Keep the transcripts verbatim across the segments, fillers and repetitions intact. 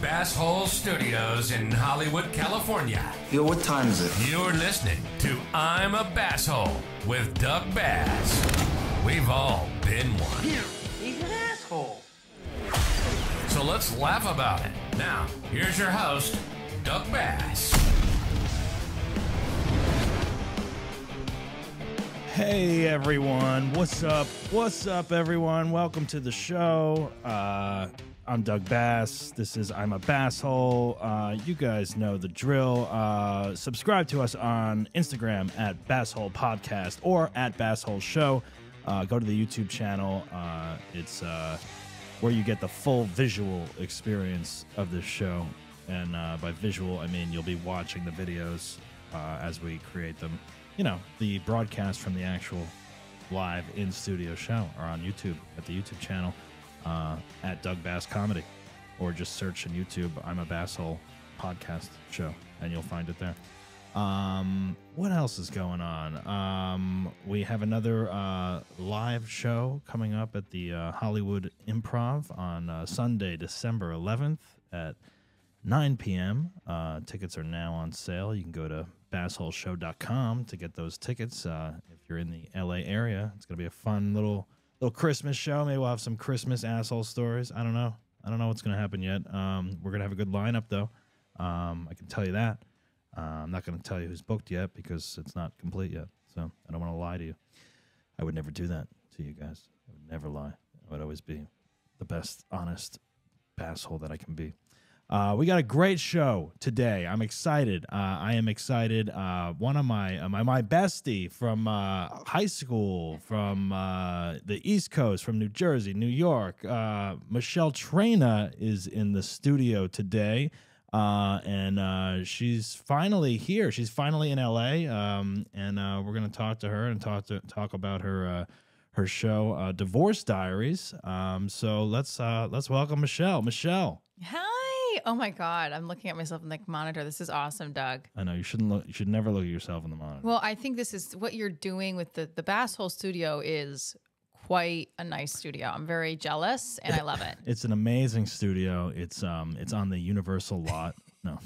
Basshole Studios in Hollywood, California. Yo, what time is it? You're listening to I'm a Basshole with Doug Bass. We've all been one. Yeah, he's an asshole. So let's laugh about it. Now, here's your host, Doug Bass. Hey everyone, what's up? What's up everyone? Welcome to the show. Uh, I'm Doug Bass. This is I'm a Basshole. Uh, you guys know the drill. Uh, subscribe to us on Instagram at Basshole Podcast or at Basshole Show. Uh, go to the YouTube channel. Uh, it's uh, where you get the full visual experience of this show. And uh, by visual, I mean you'll be watching the videos uh, as we create them. You know, the broadcast from the actual live in studio show are on YouTube at the YouTube channel uh, at Doug Bass Comedy, or just search on YouTube I'm a Basshole Podcast Show and you'll find it there. Um, what else is going on? Um, we have another uh, live show coming up at the uh, Hollywood Improv on uh, Sunday, December eleventh at nine p m Uh, tickets are now on sale. You can go to Basshole Show dot com to get those tickets. Uh, if you're in the L A area, it's gonna be a fun little little Christmas show. Maybe we'll have some Christmas asshole stories. I don't know. I don't know what's gonna happen yet. Um, we're gonna have a good lineup though. Um, I can tell you that. Uh, I'm not gonna tell you who's booked yet because it's not complete yet. So I don't want to lie to you. I would never do that to you guys. I would never lie. I would always be the best honest asshole that I can be. Uh, we got a great show today. I'm excited. Uh, I am excited. Uh, one of my, uh, my my bestie from uh, high school, from uh, the East Coast, from New Jersey, New York, uh, Michele Traina is in the studio today, uh, and uh, she's finally here. She's finally in L A, um, and uh, we're going to talk to her and talk to talk about her uh, her show, uh, Divorce Diaries. Um, so let's uh, let's welcome Michele. Michele. Hi. Oh my God, I'm looking at myself in the monitor. This is awesome, Doug. I know, you shouldn't look, you should never look at yourself in the monitor. Well, I think this is what you're doing with the, the Basshole Studio is quite a nice studio. I'm very jealous and I love it. It's an amazing studio. It's um it's on the Universal lot. No.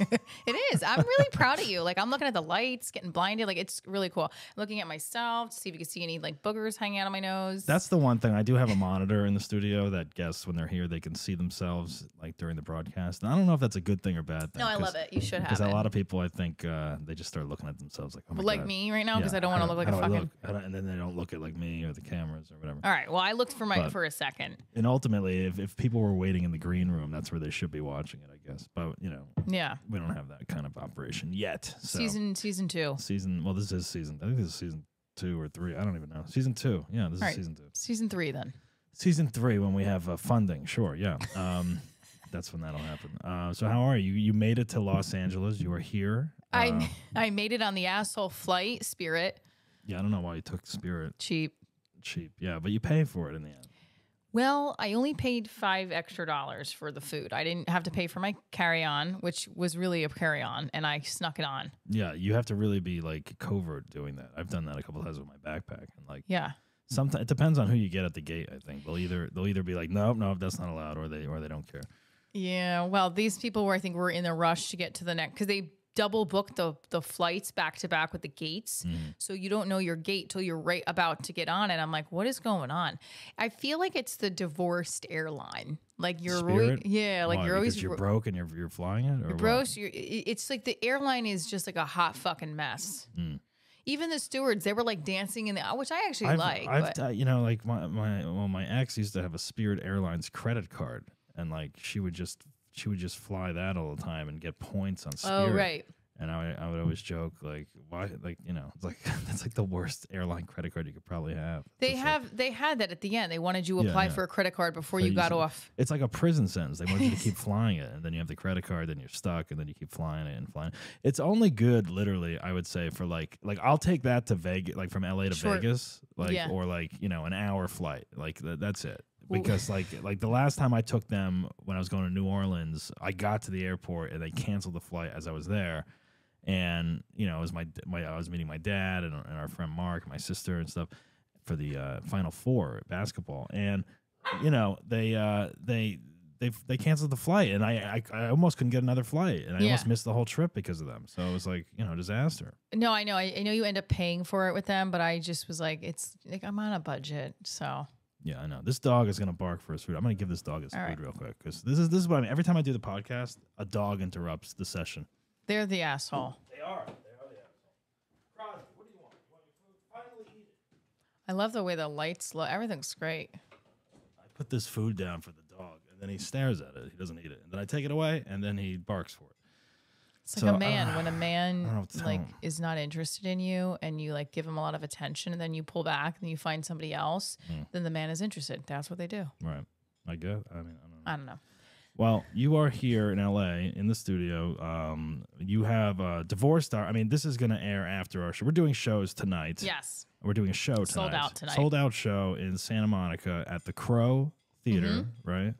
It is. I'm really proud of you. Like, I'm looking at the lights, getting blinded. Like, it's really cool. I'm looking at myself to see if you can see any like boogers hanging out of my nose. That's the one thing. I do have a monitor in the studio that guests, when they're here, they can see themselves like during the broadcast. And I don't know if that's a good thing or bad thing. No, I love it. You should have it. Because a lot of people, I think, uh, they just start looking at themselves like, oh my like God. Me right now because yeah, I don't want to look like a fucking. Look, and then they don't look at like me or the cameras or whatever. All right. Well, I looked for my but, for a second. And ultimately, if if people were waiting in the green room, that's where they should be watching it, I guess. But you know. Yeah. We don't have that kind of operation yet. So. Season season two. Season well, this is season. I think this is season two or three. I don't even know. Season two. Yeah, this All is right. season two. Season three then. Season three when we have uh, funding. Sure. Yeah. Um, that's when that'll happen. Uh, so how are you? You made it to Los Angeles. You are here. I uh, I made it on the asshole flight. Spirit. Yeah, I don't know why you took Spirit. Cheap. Cheap. Yeah, but you pay for it in the end. Well, I only paid five extra dollars for the food. I didn't have to pay for my carry-on, which was really a carry-on, and I snuck it on. Yeah, you have to really be like covert doing that. I've done that a couple of times with my backpack, and like yeah, sometimes it depends on who you get at the gate. I think they'll either they'll either be like no, nope, no, nope, that's not allowed, or they or they don't care. Yeah, well, these people were I think were in a rush to get to the next because they double booked the the flights back to back with the gates, mm. so you don't know your gate till you're right about to get on. And I'm like, what is going on? I feel like it's the divorced airline. Like you're, Spirit? yeah, like Why, you're always you're broke and you're you're flying it. Or you're broke. You're, it's like the airline is just like a hot fucking mess. Mm. Even the stewards, they were like dancing in the, which I actually I've, like. I've, but. Uh, you know, like my my well, my ex used to have a Spirit Airlines credit card, and like she would just. She would just fly that all the time and get points on Spirit. Oh, right. And I would, I would always joke, like, why, like, you know, it's like, that's like the worst airline credit card you could probably have. They it's have, like, they had that at the end. They wanted you to yeah, apply yeah. for a credit card before so you got should, off. It's like a prison sentence. They want you to keep flying it. And then you have the credit card, then you're stuck, and then you keep flying it and flying. It's only good, literally, I would say, for like, like, I'll take that to Vegas, like from L A to Short. Vegas, like, yeah. or like, you know, an hour flight. Like, th that's it. Because like like the last time I took them when I was going to New Orleans, I got to the airport and they canceled the flight as I was there, and you know it was my my I was meeting my dad and, and our friend Mark, and my sister and stuff for the uh, Final Four basketball, and you know they uh, they they they canceled the flight, and I, I I almost couldn't get another flight, and I yeah. almost missed the whole trip because of them. So it was like, you know, disaster. No, I know, I, I know you end up paying for it with them, but I just was like, it's like I'm on a budget, so. Yeah, I know. This dog is gonna bark for his food. I'm gonna give this dog his All food right. real quick, because this is this is what I mean. Every time I do the podcast, a dog interrupts the session. They're the asshole. They are. They are the asshole. Crosby, what do you want? You want your food? Finally eat it. I love the way the lights look. Everything's great. I put this food down for the dog, and then he stares at it. He doesn't eat it, and then I take it away, and then he barks for it. It's so, like a man. Uh, when a man like is not interested in you and you like give him a lot of attention and then you pull back and you find somebody else, mm. then the man is interested. That's what they do. Right. I guess. I mean, I don't know. I don't know. Well, you are here in L A in the studio. Um, you have a Divorce Diaries. I mean, this is going to air after our show. We're doing shows tonight. Yes. We're doing a show tonight. Sold out tonight. Sold out show in Santa Monica at the Crow Theater, mm-hmm. right?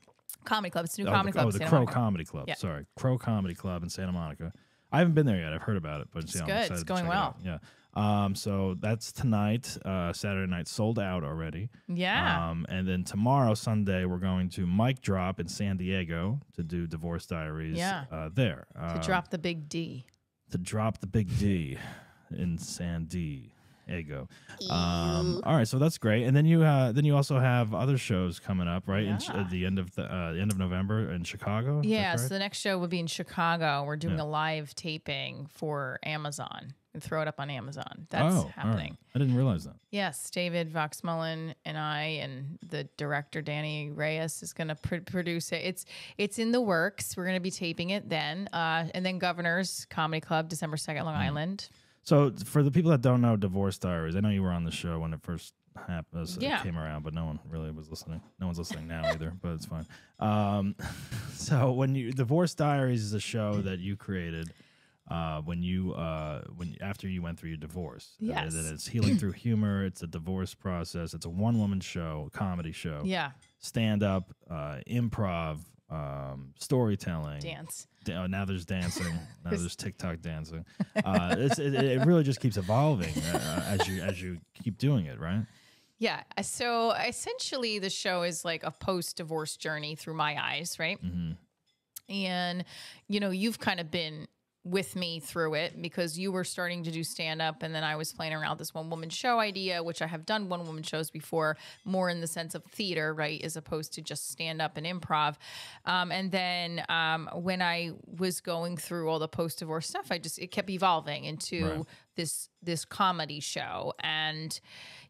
Comedy Club. It's a new oh, comedy the, club. Oh, the Santa Crow Monica. Comedy Club. Yeah. Sorry, Crow Comedy Club in Santa Monica. I haven't been there yet. I've heard about it, but it's, you know, good. I'm it's going well. It yeah. Um. So that's tonight. Uh, Saturday night sold out already. Yeah. Um. And then tomorrow, Sunday, we're going to Mic Drop in San Diego to do Divorce Diaries. Yeah. Uh, there. Uh, to drop the big D. To drop the big D in San D. There you go. Um, all right, so that's great. And then you uh, then you also have other shows coming up, right? Yeah. In, at the end of the uh, end of November in Chicago. Yeah. So the next show will be in Chicago. We're doing yeah. a live taping for Amazon. We throw it up on Amazon. That's oh, happening. Right. I didn't realize that. Yes, David Vox Mullen and I and the director Danny Reyes is going to pr produce it. It's it's in the works. We're going to be taping it then, uh, and then Governor's Comedy Club, December second, Long mm. Island. So for the people that don't know Divorce Diaries, I know you were on the show when it first happened, so yeah. it came around, but no one really was listening. No one's listening now either, but it's fine. Um, so when you Divorce Diaries is a show that you created uh, when you uh, when after you went through your divorce. Yes, uh, it's healing through humor. It's a divorce process. It's a one woman show, comedy show. Yeah, stand up, uh, improv, um, storytelling, dance. Oh, now there's dancing. Now there's TikTok dancing. Uh, it's, it, it really just keeps evolving uh, as you as you keep doing it, right? Yeah. So essentially, the show is like a post-divorce journey through my eyes, right? Mm-hmm. And you know, you've kind of been with me through it because you were starting to do stand-up, and then I was playing around with this one-woman show idea, which I have done one-woman shows before, more in the sense of theater, right, as opposed to just stand-up and improv. Um, and then um, when I was going through all the post-divorce stuff, I just it kept evolving into right. this this comedy show. And,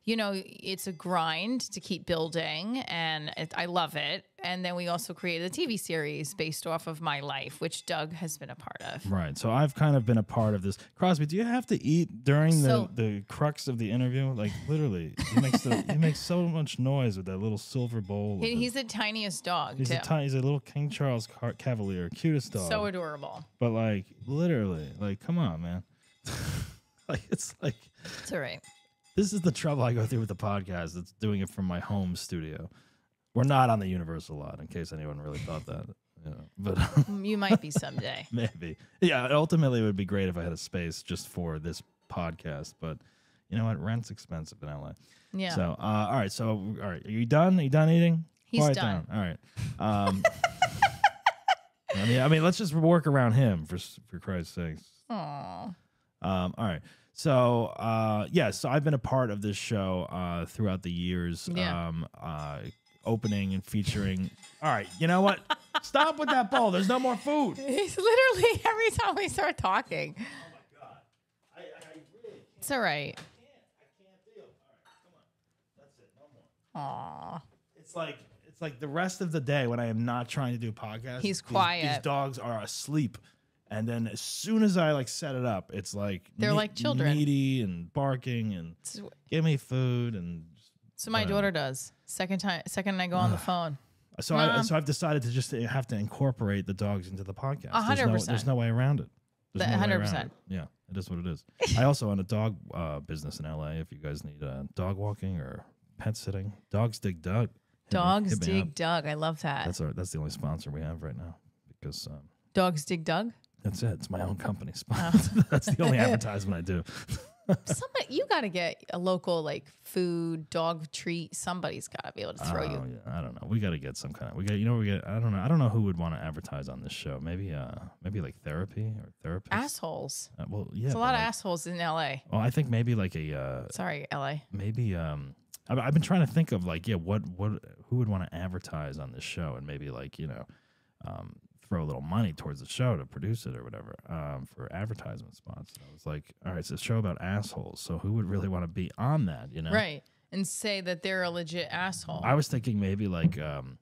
you know, it's a grind to keep building, and it, I love it. And then we also created a T V series based off of my life, which Doug has been a part of. Right. So I've kind of been a part of this. Crosby, do you have to eat during so, the, the crux of the interview? Like, literally, he makes, the, he makes so much noise with that little silver bowl. He, he's the tiniest dog, he's too. A he's a little King Charles Cavalier, cutest dog. So adorable. But, like, literally, like, come on, man. Like, it's like... It's all right. This is the trouble I go through with the podcast. It's doing it from my home studio. We're not on the Universal lot, in case anyone really thought that. You know, but you might be someday. Maybe. Yeah, ultimately, it would be great if I had a space just for this podcast. But you know what? Rent's expensive in L A. Yeah. So, uh, all right. So, all right. Are you done? Are you done eating? He's Quiet done. Down. All right. Um, I mean, I mean, let's just work around him, for for Christ's sakes. Aww. Um, all right. So, uh, yeah, so I've been a part of this show uh, throughout the years. Yeah. Um, uh, opening and featuring. All right, you know what? Stop with that bowl. There's no more food. It's literally every time we start talking. Oh my god! I, I really can't. It's all right. I can't. I can't deal. All right, come on. That's it. No more. Aww. It's like it's like the rest of the day when I am not trying to do a podcast. He's quiet. These, these dogs are asleep, and then as soon as I like set it up, it's like they're like children, needy and barking and give me food and. So my daughter does. Second time, second I go on the phone. So Mom. I so I've decided to just have to incorporate the dogs into the podcast. A hundred percent. There's no way around it. A hundred percent. Yeah, it is what it is. I also own a dog uh, business in L A. If you guys need uh, dog walking or pet sitting, Dogs Dig Dug. Dogs Dig Dug. I love that. That's our, that's the only sponsor we have right now because. Um, Dogs Dig Dug. That's it. It's my own company sponsor. Oh. That's the only advertisement I do. Somebody, you got to get a local like food, dog treat. Somebody's got to be able to throw oh, you. Yeah. I don't know. We got to get some kind of. We got. You know. We get. I don't know. I don't know who would want to advertise on this show. Maybe. Uh. Maybe like therapy or therapists. Assholes. Uh, well, yeah. There's a lot of like, assholes in L A. Well, I think maybe like a. Uh, Sorry, L A. Maybe. Um. I've, I've been trying to think of like yeah what what who would want to advertise on this show and maybe like you know. Um, throw a little money towards the show to produce it or whatever um, for advertisement spots. And I was like, all right, it's a show about assholes. So who would really want to be on that, you know? Right, and say that they're a legit asshole. I was thinking maybe like, um,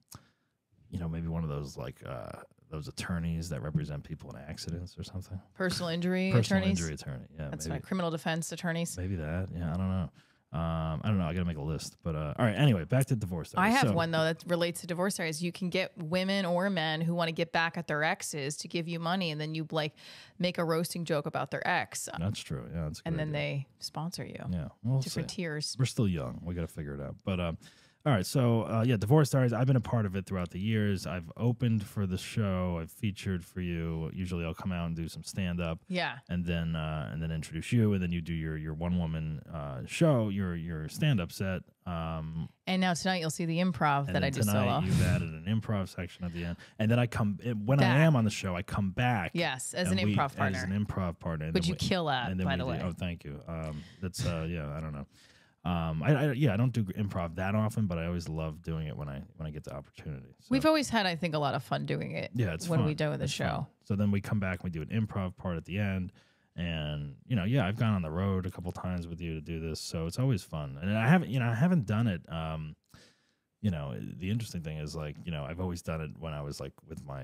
you know, maybe one of those like uh, those attorneys that represent people in accidents or something. Personal injury Personal attorneys. Personal injury attorney. Yeah, that's maybe. Not criminal defense attorneys. Maybe that. Yeah, I don't know. Um, I don't know. I got to make a list, but, uh, all right. Anyway, back to divorce diaries. I have so, one though, that relates to divorce diaries. You can get women or men who want to get back at their exes to give you money. And then you like make a roasting joke about their ex. That's true. Yeah. That's and then idea. They sponsor you. Yeah. We'll different tiers. We're still young. We got to figure it out. But, um, all right. So, uh, yeah, divorce diaries. I've been a part of it throughout the years. I've opened for the show. I've featured for you. Usually I'll come out and do some stand up. Yeah. And then, uh, and then introduce you. And then you do your, your one woman, uh, show, your, your stand up set. Um, and now tonight you'll see the improv that I just saw. You've added an improv section at the end. And then I come, when that. I am on the show, I come back. Yes. As an we, improv partner. As an improv partner. Would you we, kill that, and then by the do, way? Oh, thank you. Um, that's, uh, yeah, I don't know. Um, I, I, yeah, I don't do improv that often, but I always love doing it when I when I get the opportunity. So. We've always had, I think, a lot of fun doing it. Yeah, it's when fun. we do the it's show. Fun. So then we come back and we do an improv part at the end, and you know, yeah, I've gone on the road a couple times with you to do this, so it's always fun. And I haven't, you know, I haven't done it. Um, you know, the interesting thing is like, you know, I've always done it when I was like with my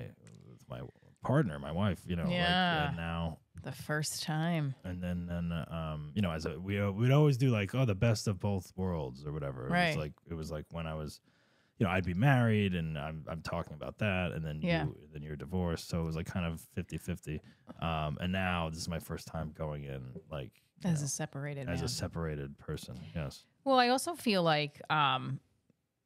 with my partner, my wife. You know, yeah. Like, and now. The first time, and then then um, you know, as a, we we'd always do like oh the best of both worlds or whatever. It right. was like it was like when I was, you know, I'd be married and I'm I'm talking about that, and then yeah. you then you're divorced, so it was like kind of fifty fifty. Um, and now this is my first time going in like as know, a separated as man. a separated person. Yes. Well, I also feel like um,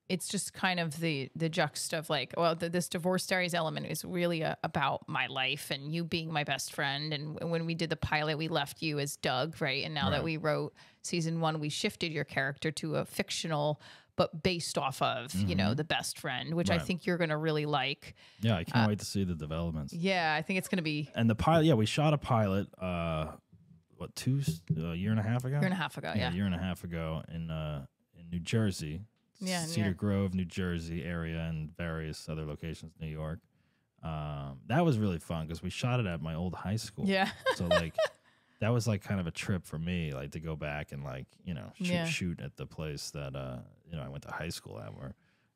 it's just kind of the the juxta of like, well, the, this divorce diaries element is really a, about my life and you being my best friend. And when we did the pilot, we left you as Doug, right? And now right. that we wrote season one, we shifted your character to a fictional, but based off of, mm-hmm. you know, the best friend, which right. I think you're going to really like. Yeah, I can't uh, wait to see the developments. Yeah, I think it's going to be. And the pilot, yeah, we shot a pilot, uh, what, two, a year and a half ago? Year and a half ago, yeah. yeah. A year and a half ago in, uh, in New Jersey. Yeah, Cedar Grove, New Jersey area, and various other locations, New York. Um, that was really fun because we shot it at my old high school. Yeah. So like, that was like kind of a trip for me, like to go back and like you know shoot, yeah. shoot at the place that uh, you know I went to high school at where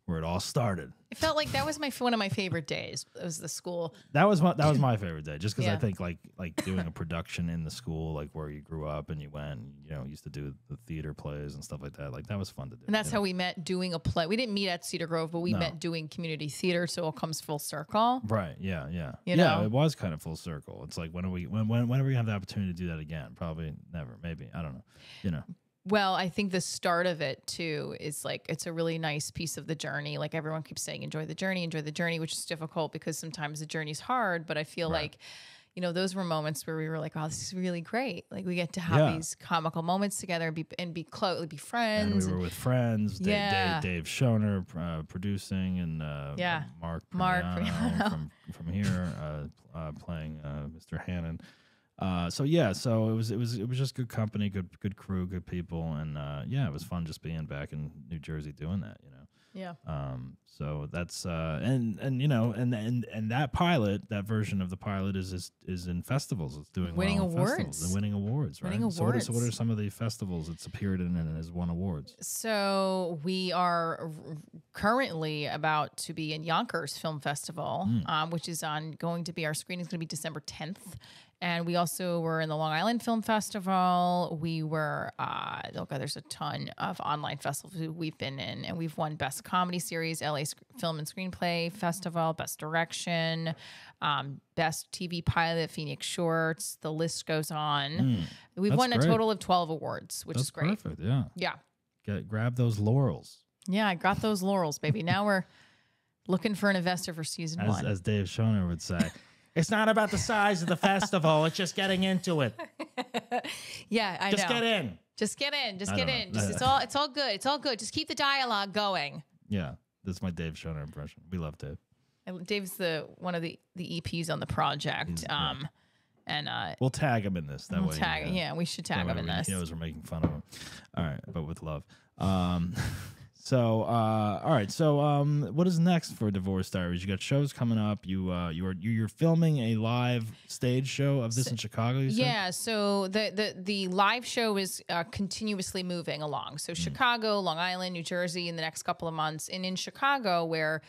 where it all started. It felt like that was my one of my favorite days. It was the school. That was my, that was my favorite day, just because yeah. I think like like doing a production in the school, like where you grew up and you went, and, you know, used to do the theater plays and stuff like that. Like that was fun to do. And that's how know? we met doing a play. We didn't meet at Cedar Grove, but we no. met doing community theater. So it comes full circle. Right. Yeah. Yeah. You yeah. know? It was kind of full circle. It's like when are we when when when are we gonna have the opportunity to do that again? Probably never. Maybe I don't know. You know. Well, I think the start of it, too, is like it's a really nice piece of the journey. Like everyone keeps saying, enjoy the journey, enjoy the journey, which is difficult because sometimes the journey's hard. But I feel right. like, you know, those were moments where we were like, oh, this is really great. Like we get to have yeah. these comical moments together and be, and be close, be friends. And we were and, with friends. Dave, yeah. Dave, Dave Schoner uh, producing and uh, yeah. Mark Primiano from, from here uh, uh, playing uh, Mister Hannon. Uh, so yeah, so it was it was it was just good company, good good crew, good people, and uh, yeah, it was fun just being back in New Jersey doing that, you know. Yeah. Um. So that's uh, and and you know, and and and that pilot, that version of the pilot is is, is in festivals. It's doing winning well awards, and winning awards, right? Winning awards. So what are, so what are some of the festivals it's appeared in and has won awards? So we are currently about to be in Yonkers Film Festival, mm. um, which is on going to be our screening is going to be December tenth. And we also were in the Long Island Film Festival. We were, uh, look, there's a ton of online festivals we've been in. And we've won Best Comedy Series, L A Sc Film and Screenplay Festival, Best Direction, um, Best T V Pilot, Phoenix Shorts. The list goes on. Mm, we've won great. a total of twelve awards, which that's is great. Perfect, yeah. Yeah. Get, grab those laurels. Yeah, I got those laurels, baby. Now we're looking for an investor for season as, one. As Dave Schoner would say. It's not about the size of the festival. It's just getting into it. Yeah, I just know. Just get in. Just get in. Just I get in. Just, it's all. It's all good. It's all good. Just keep the dialogue going. Yeah, that's my Dave Schoner impression. We love Dave. And Dave's the one of the the E Ps on the project. Yeah. Um, and uh, we'll tag him in this. That we'll way, tag, yeah. yeah, we should tag that him in we, this. He knows we're making fun of him. All right, but with love. Um. So, uh, all right. So, um, what is next for Divorce Diaries? You got shows coming up. You, uh, you're you're filming a live stage show of this so, in Chicago. You yeah. Said? So the the the live show is uh, continuously moving along. So mm-hmm. Chicago, Long Island, New Jersey, in the next couple of months, and in Chicago where.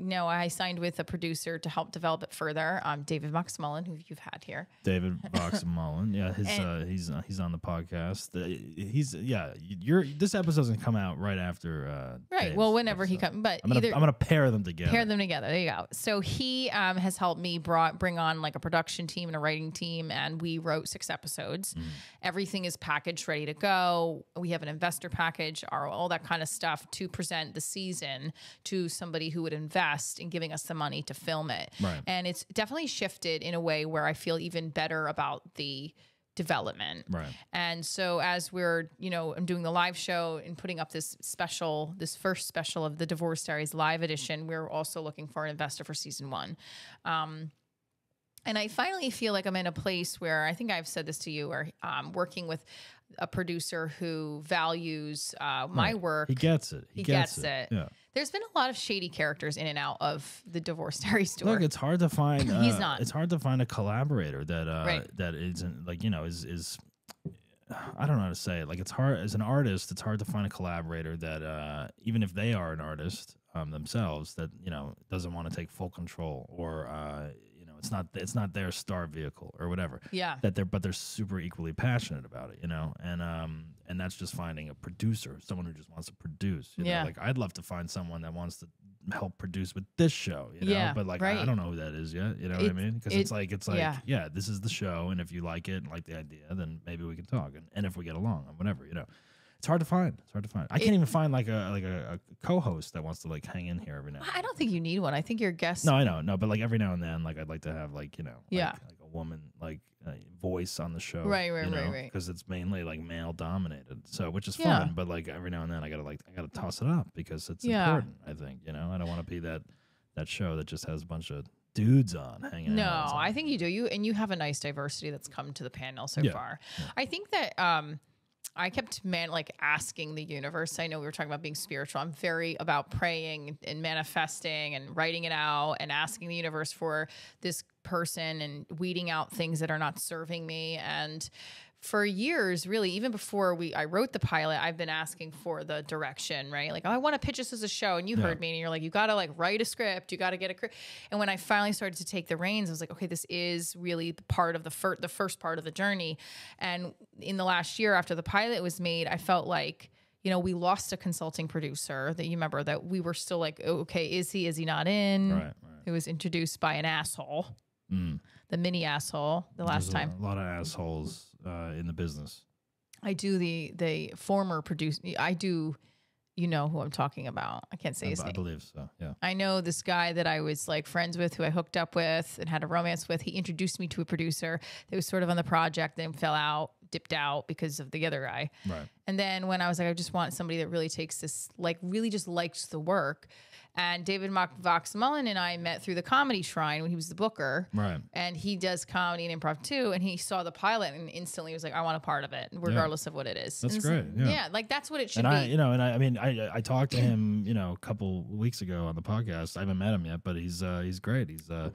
No, I signed with a producer to help develop it further. Um, David Vox Mullen, who you've had here. David Vox Mullen, yeah, his, and, uh, he's uh, he's on the podcast. Uh, he's yeah, you're this episode's gonna come out right after. Uh, right, Dave's well, whenever episode. He comes, but I'm gonna, either, I'm gonna pair them together. Pair them together. There you go. So he um, has helped me brought bring on like a production team and a writing team, and we wrote six episodes. Mm. Everything is packaged, ready to go. We have an investor package, our, all that kind of stuff to present the season to somebody who would invest. And giving us the money to film it. Right. And it's definitely shifted in a way where I feel even better about the development. Right. And so as we're, you know, I'm doing the live show and putting up this special, this first special of the Divorce Diaries live edition, we're also looking for an investor for season one. Um, and I finally feel like I'm in a place where I think I've said this to you or um, working with a producer who values uh, my right. work. He gets it. He, he gets, gets it. it. Yeah. There's been a lot of shady characters in and out of the Divorce Diaries store. Look, it's hard to find. Uh, He's not. It's hard to find a collaborator that uh, right. that isn't like you know is is. I don't know how to say it. Like it's hard as an artist. It's hard to find a collaborator that uh, even if they are an artist um, themselves, that you know doesn't want to take full control or. Uh, It's not it's not their star vehicle or whatever. Yeah. That they're but they're super equally passionate about it, you know. And um and that's just finding a producer, someone who just wants to produce. You yeah. know? Like I'd love to find someone that wants to help produce with this show, you know. Yeah, but like right. I don't know who that is yet. You know it, what I mean? Because it, it's like it's like yeah. yeah, this is the show, and if you like it and like the idea, then maybe we can talk. And and if we get along and whatever, you know. It's hard to find. It's hard to find. I it, can't even find like a like a, a co-host that wants to like hang in here every now. And I don't think you need one. I think your guest. No, I know, no, but like every now and then, like I'd like to have like you know, yeah, like, like a woman like a voice on the show, right, right, you know? right, right, because it's mainly like male dominated, so which is yeah. fun. But like every now and then, I gotta like I gotta toss it up because it's yeah. important. I think you know, I don't want to be that that show that just has a bunch of dudes on hanging no, out. No, I think you do. You and you have a nice diversity that's come to the panel so yeah. far. Yeah. I think that. um I kept man like asking the universe. I know we were talking about being spiritual. I'm very about praying and manifesting and writing it out and asking the universe for this person and weeding out things that are not serving me. And for years, really, even before we I wrote the pilot, I've been asking for the direction, right? Like, oh, I want to pitch this as a show. And you yeah. heard me and you're like, you got to like write a script. You got to get a And when I finally started to take the reins, I was like, okay, this is really part of the, fir the first part of the journey. And in the last year after the pilot was made, I felt like, you know, we lost a consulting producer that you remember that we were still like, oh, okay, is he, is he not in? Right, right. It was introduced by an asshole, mm. the mini asshole the last There's time. A lot of assholes. Uh, in the business. I do the the former producer. I do, you know who I'm talking about. I can't say his I, name. I believe so, yeah. I know this guy that I was like friends with, who I hooked up with and had a romance with. He introduced me to a producer that was sort of on the project, then fell out, dipped out because of the other guy. Right. And then when I was like, I just want somebody that really takes this, like really just likes the work. And David Vox Mullen and I met through the Comedy Shrine when he was the booker. Right. And he does comedy and improv too. And he saw the pilot and instantly was like, I want a part of it, regardless yeah. of what it is. That's and great. Like, yeah. yeah. Like that's what it should and be. I, you know, and I, I mean, I, I talked to him, you know, a couple weeks ago on the podcast. I haven't met him yet, but he's, uh, he's great. He's, uh,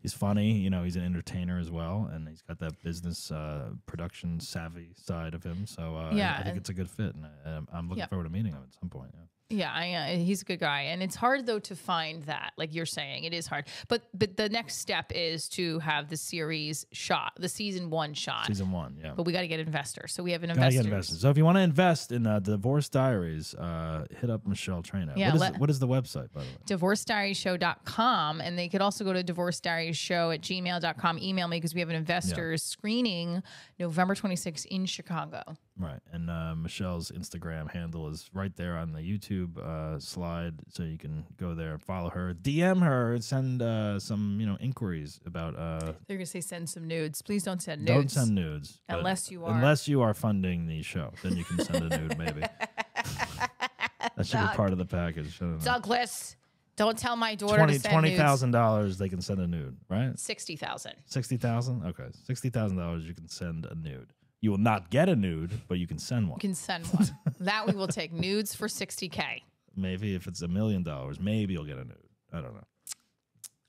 he's funny. You know, he's an entertainer as well. And he's got that business, uh, production savvy side of him. So, uh, yeah, I, I think it's a good fit. And I, I'm looking yeah. forward to meeting him at some point. Yeah. Yeah, I, uh, he's a good guy. And it's hard, though, to find that, like you're saying. It is hard. But but the next step is to have the series shot, the season one shot. Season one, yeah. But we got to get investors. So we have an investor. Gotta get investors. So if you want to invest in uh, Divorce Diaries, uh, hit up Michele Traina. Yeah, what, is, what is the website, by the way? Divorce Diaries Show dot com. And they could also go to Divorce Diaries Show at gmail dot com. Email me because we have an investors yeah. screening November twenty-sixth in Chicago. Right. And uh, Michele's Instagram handle is right there on the YouTube uh, slide, so you can go there and follow her, D M her, and send uh, some you know inquiries about. Uh, They're gonna say send some nudes. Please don't send nudes. Don't send nudes unless you are unless you are funding the show. Then you can send a nude, maybe. That should Doug. be part of the package. Douglas, don't tell my daughter twenty, to send nudes. twenty thousand dollars they can send a nude, right? sixty thousand dollars. sixty thousand dollars? Okay. sixty thousand dollars you can send a nude. You will not get a nude, but you can send one. You can send one. That we will take nudes for sixty K. Maybe if it's a million dollars, maybe you'll get a nude. I don't know.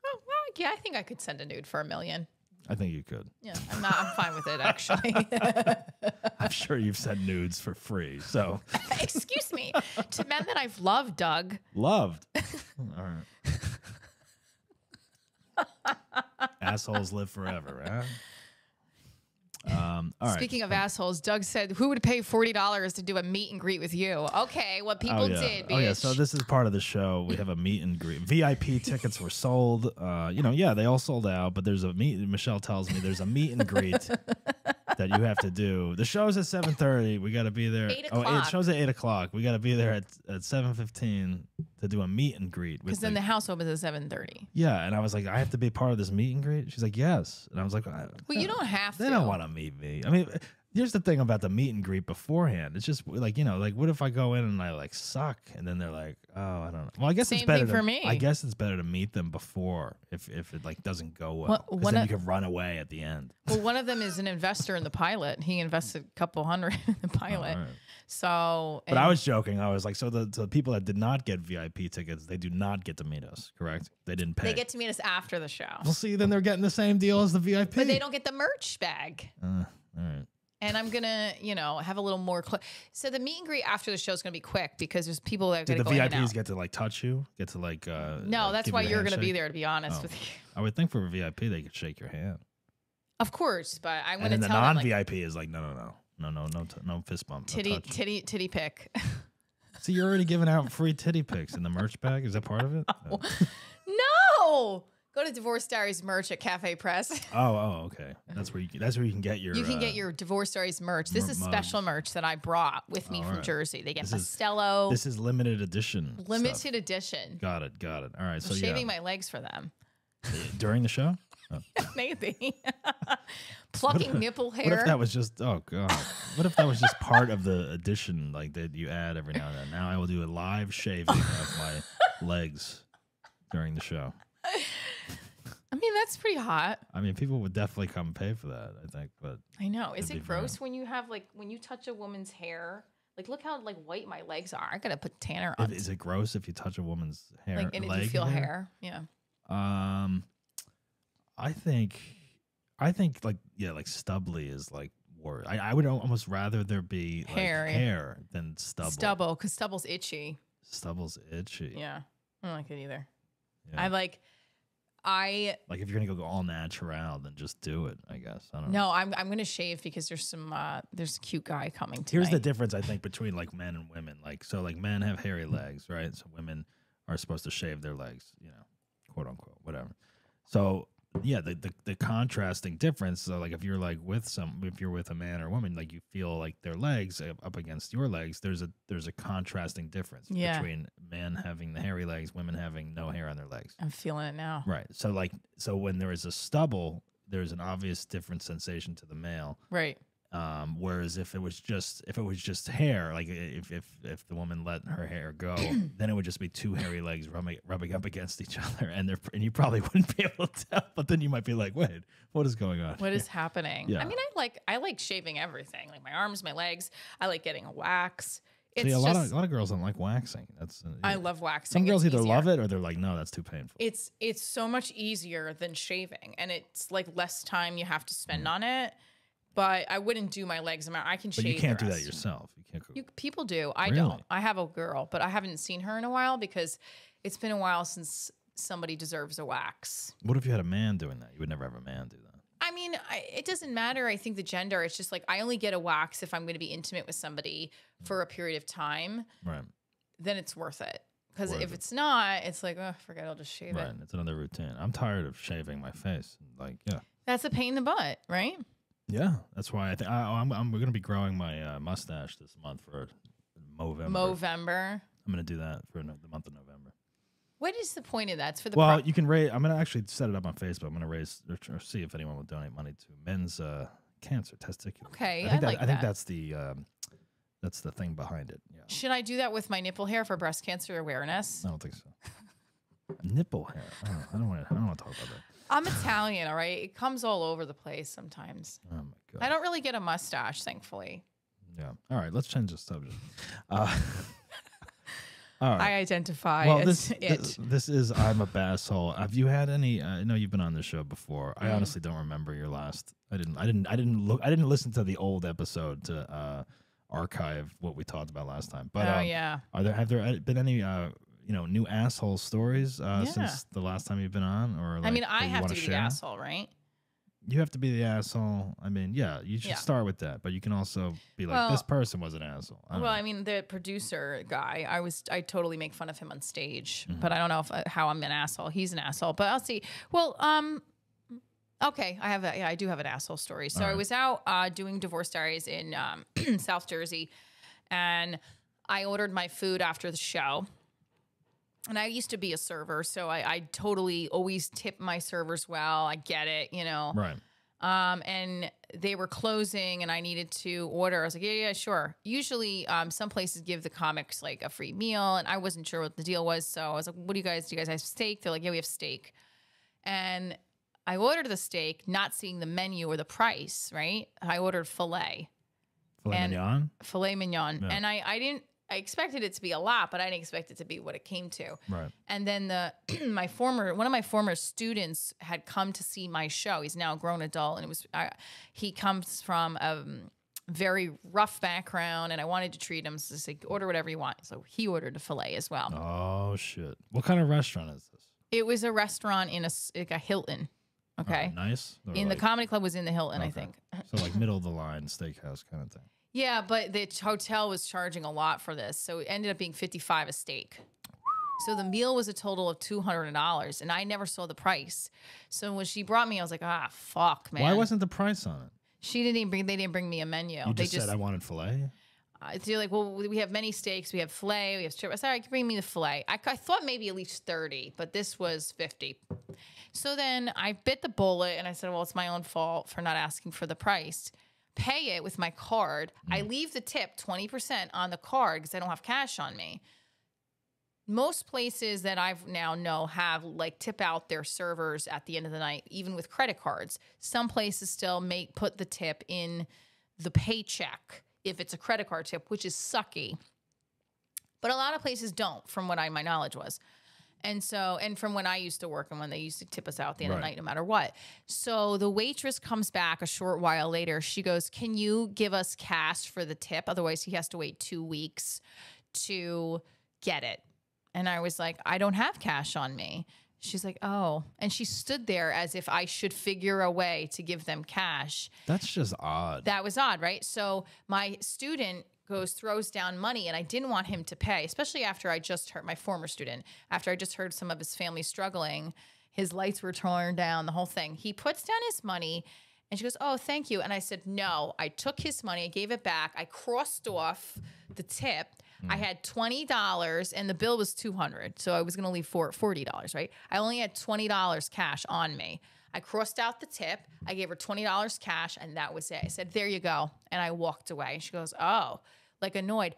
Oh, well, yeah, I think I could send a nude for a million. I think you could. Yeah, I'm not. I'm fine with it, actually. I'm sure you've sent nudes for free. So, excuse me, to men that I've loved, Doug. Loved. All right. Assholes live forever, huh? Um, all Speaking right. of assholes, Doug said, "Who would pay forty dollars to do a meet and greet with you?" Okay, what people oh, yeah. did. Bitch. Oh yeah, so this is part of the show. We have a meet and greet. V I P tickets were sold. Uh, you know, yeah, they all sold out. But there's a meet. Michele tells me there's a meet and greet that you have to do. The show's at seven thirty. We got to be there. Eight o'clock. Oh, it show's at eight o'clock. We got to be there at at seven fifteen to do a meet and greet. Because then the, the house opens at seven thirty. Yeah, and I was like, I have to be part of this meet and greet. She's like, yes, and I was like, I, well, you don't have to. They don't want to meet me. I mean, here's the thing about the meet and greet beforehand. It's just like, you know, like what if I go in and I like suck, and then they're like, oh, I don't know. Well, I guess Same it's better thing to, for me. I guess it's better to meet them before if if it like doesn't go well. well then of, you can run away at the end. Well, one of them is an investor in the pilot. He invested a couple hundred in the pilot. All right. So, but I was joking. I was like, so the, so the people that did not get V I P tickets, they do not get to meet us, correct? They didn't pay. They get to meet us after the show. Well, see, then they're getting the same deal as the V I P. But they don't get the merch bag. Uh, all right. And I'm going to, you know, have a little more. So the meet and greet after the show is going to be quick because there's people that are going to go in and out. Do the V I Ps get to, like, touch you? Get to, like, uh, no, like, that's why you're going to be there, to be honest oh. with you. I would think for a V I P, they could shake your hand. Of course, but I'm going to tell them. And the non-V I P like, is like, no, no, no. No, no, no, no fist bump. Titty, no titty, titty pick. So you're already giving out free titty picks in the merch bag. Is that part of it? No. No. Go to Divorce Diaries merch at Cafe Press. Oh, oh, okay. That's where you. That's where you can get your. You can uh, get your Divorce Diaries merch. This is mug. Special merch that I brought with me all from right. Jersey. They get this Pastello. Is, this is limited edition. Limited stuff. edition. Got it. Got it. All right. I'm so shaving yeah. my legs for them during the show. Oh. Maybe plucking if, nipple hair. What if that was just oh god? What if that was just part of the addition, like that you add every now and then? Now I will do a live shaving of my legs during the show. I mean, that's pretty hot. I mean, people would definitely come pay for that, I think. But I know, is it gross fun. when you have like when you touch a woman's hair? Like, look how like white my legs are. I gotta put tanner on. Is it gross if you touch a woman's hair? Like, and leg you feel hair? hair? Yeah. Um. I think, I think like, yeah, like stubbly is like worse. I, I would almost rather there be like hair, hair yeah. than stubble. Stubble, because stubble's itchy. Stubble's itchy. Yeah. I don't like it either. Yeah. I like, I. Like if you're going to go all natural, then just do it, I guess. I don't no, know. No, I'm, I'm going to shave because there's some, uh, there's a cute guy coming tonight. Here's the difference, I think, between like men and women. Like, so like men have hairy legs, right? So women are supposed to shave their legs, you know, quote unquote, whatever. So. Yeah, the, the the contrasting difference. So, like, if you're like with some, if you're with a man or a woman, like you feel like their legs up against your legs. There's a there's a contrasting difference yeah. between men having the hairy legs, women having no hair on their legs. I'm feeling it now. Right. So, like, so when there is a stubble, there's an obvious different sensation to the male. Right. Um, whereas if it was just if it was just hair, like if if if the woman let her hair go, then it would just be two hairy legs rubbing rubbing up against each other, and they're and you probably wouldn't be able to tell. But then you might be like, wait, what is going on? What is happening? Yeah. I mean, I like I like shaving everything, like my arms, my legs. I like getting a wax. It's See, a lot just, of a lot of girls don't like waxing. That's uh, I love waxing. Some girls it's either easier. love it or they're like, no, that's too painful. It's it's so much easier than shaving, and it's like less time you have to spend mm. on it. But I wouldn't do my legs. I can shave. But you can't do that yourself. You can't. You, people do. I really? don't. I have a girl, but I haven't seen her in a while because it's been a while since somebody deserves a wax. What if you had a man doing that? You would never have a man do that. I mean, I, it doesn't matter. I think the gender. It's just like I only get a wax if I'm going to be intimate with somebody for a period of time. Right. Then it's worth it. Because if it's not, it's like, oh, forget. I'll just shave right. it. Right. It's another routine. I'm tired of shaving my face. Like, yeah. That's a pain in the butt, right? Yeah, that's why I think I'm, I'm going to be growing my uh, mustache this month for Movember. Movember. I'm going to do that for no, the month of November. What is the point of that? It's for the well, you can raise. I'm going to actually set it up on Facebook. I'm going to raise or see if anyone will donate money to men's uh, cancer, testicular. Okay, I, think I that, like I think that. that's the um, that's the thing behind it. Yeah. Should I do that with my nipple hair for breast cancer awareness? I don't think so. Nipple hair. Oh, I don't want to. I don't want to talk about that. I'm Italian, all right? It comes all over the place sometimes. Oh, my God. I don't really get a mustache, thankfully. Yeah. All right. Let's change the subject. Uh, all right. I identify well, as this, it. This, this is I'm a Basshole. Have you had any? I know you've been on this show before. Mm. I honestly don't remember your last. I didn't. I didn't. I didn't look. I didn't listen to the old episode to uh, archive what we talked about last time. But oh um, yeah. Are there? Have there been any? Uh, You know, new asshole stories uh, yeah. since the last time you've been on, or like, I mean, I have to be share? the asshole, right? You have to be the asshole. I mean, yeah, you should yeah. start with that, but you can also be like, well, this person was an asshole. I well, know. I mean, the producer guy, I was, I totally make fun of him on stage, mm-hmm. but I don't know if uh, how I'm an asshole. He's an asshole, but I'll see. Well, um, okay, I have, a, yeah, I do have an asshole story. So right. I was out uh, doing Divorce Diaries in um, South Jersey, and I ordered my food after the show. And I used to be a server, so I, I totally always tip my servers well. I get it, you know. Right. Um, and they were closing, and I needed to order. I was like, yeah, yeah, sure. Usually, um, some places give the comics like a free meal, and I wasn't sure what the deal was. So I was like, what do you guys do? You guys have steak? They're like, yeah, we have steak. And I ordered the steak, not seeing the menu or the price. Right. I ordered filet. Filet mignon. Filet mignon, yeah. and I I didn't. I expected it to be a lot, but I didn't expect it to be what it came to. Right. And then the my former one of my former students had come to see my show. He's now a grown adult, and it was I, he comes from a very rough background, and I wanted to treat him. So I said, order whatever you want. So he ordered a fillet as well. Oh shit! What kind of restaurant is this? It was a restaurant in a like a Hilton. Okay. Oh, nice. They're in like, the Comedy Club was in the Hilton, okay. I think. So like middle of the line steakhouse kind of thing. Yeah, but the hotel was charging a lot for this, so it ended up being fifty-five a steak. So the meal was a total of two hundred dollars, and I never saw the price. So when she brought me, I was like, ah, fuck, man. Why wasn't the price on it? She didn't even bring. They didn't bring me a menu. You they just said just, I wanted filet. Uh, so you're like, well, we have many steaks. We have filet. We have strip. I said, all right, bring me the filet. I, I thought maybe at least thirty, but this was fifty. So then I bit the bullet, and I said, well, it's my own fault for not asking for the price. Pay it with my card. Mm. I leave the tip twenty percent on the card because I don't have cash on me. Most places that I've now know have like tip out their servers at the end of the night, even with credit cards. Some places still make put the tip in the paycheck if it's a credit card tip, which is sucky. But a lot of places don't, from what I my knowledge was. And so, and from when I used to work and when they used to tip us out at the end right. of the night, no matter what. So the waitress comes back a short while later. She goes, can you give us cash for the tip? Otherwise he has to wait two weeks to get it. And I was like, I don't have cash on me. She's like, oh. And she stood there as if I should figure a way to give them cash. That's just odd. That was odd, right? So my student goes, throws down money, and I didn't want him to pay, especially after I just heard my former student, after I just heard some of his family struggling, his lights were torn down, the whole thing. He puts down his money, and she goes, oh, thank you. And I said, no, I took his money, I gave it back, I crossed off the tip. Mm. I had twenty dollars, and the bill was two hundred dollars, so I was gonna leave for forty dollars, right? I only had twenty dollars cash on me. I crossed out the tip. I gave her twenty dollars cash, and that was it. I said, there you go. And I walked away. She goes, oh, like annoyed.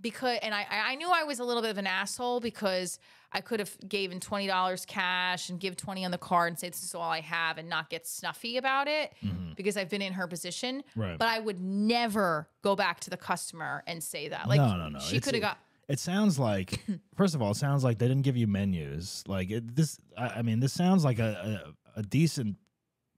because. And I, I knew I was a little bit of an asshole because I could have given twenty dollars cash and give twenty on the card and say, this is all I have and not get snuffy about it mm-hmm. because I've been in her position. Right. But I would never go back to the customer and say that. Like, no, no, no. She could have got... It sounds like, first of all, it sounds like they didn't give you menus. Like it, this, I, I mean, this sounds like a... a A decent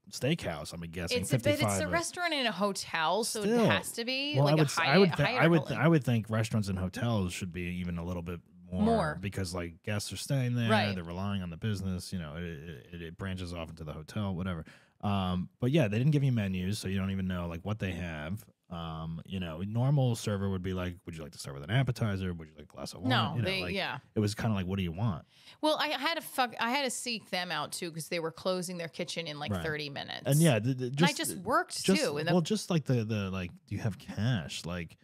steakhouse, I'm guessing. It's a, but it's a restaurant in a hotel, so still, it has to be well, like I would, a high, I would, higher I would, I would think restaurants and hotels should be even a little bit more, more. because like guests are staying there, right. they're relying on the business. You know, it, it, it branches off into the hotel, whatever. Um, but yeah, they didn't give you menus, so you don't even know like what they have. Um, you know, a normal server would be like, would you like to start with an appetizer? Would you like a glass of wine? No, you know, they, like, yeah. It was kind of like, what do you want? Well, I had to fuck, I had to seek them out too, because they were closing their kitchen in like right. thirty minutes. And yeah, the, the, just, and I just worked just, too. And the, well, just like the, the, like, do you have cash? Like